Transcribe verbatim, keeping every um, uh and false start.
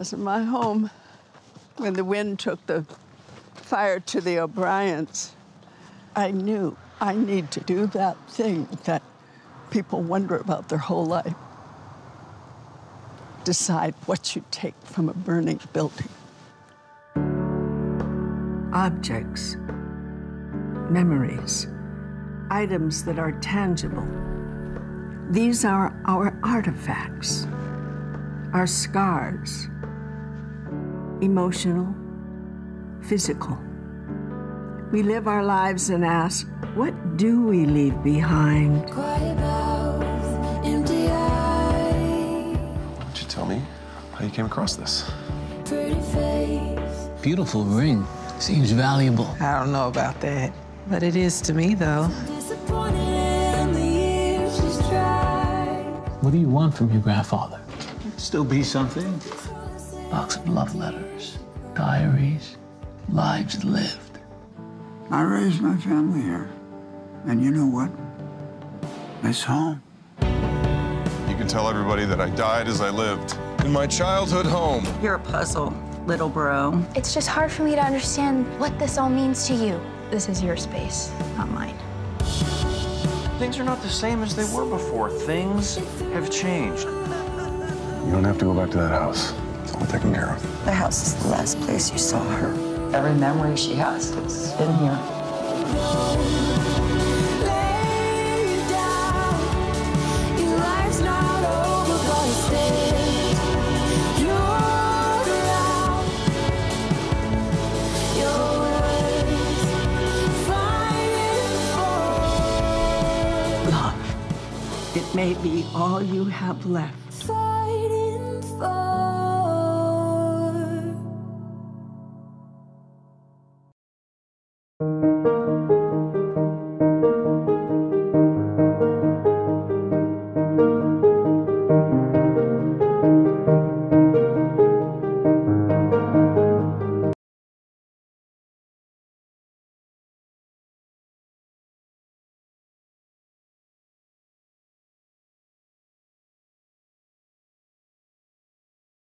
as my home when the wind took the fire to the O'Briens. I knew I need to do that thing that people wonder about their whole life. Decide what you take from a burning building. Objects, memories, items that are tangible. These are our artifacts, our scars, emotional, physical. We live our lives and ask, what do we leave behind? Quiet mouth, empty eye. Why don't you tell me how you came across this? Pretty face. Beautiful ring. Seems valuable. I don't know about that, but it is to me, though. What do you want from your grandfather? Still be something. Box of love letters, diaries, lives lived. I raised my family here, and you know what? It's home. You can tell everybody that I died as I lived in my childhood home. You're a puzzle, little bro. It's just hard for me to understand what this all means to you. This is your space, not mine. Things are not the same as they were before. Things have changed. You don't have to go back to that house. It's all taken care of. The house is the last place you saw her. Every memory she has has been here. Lay down. Your life's not over, but it's there. It may be all you have left.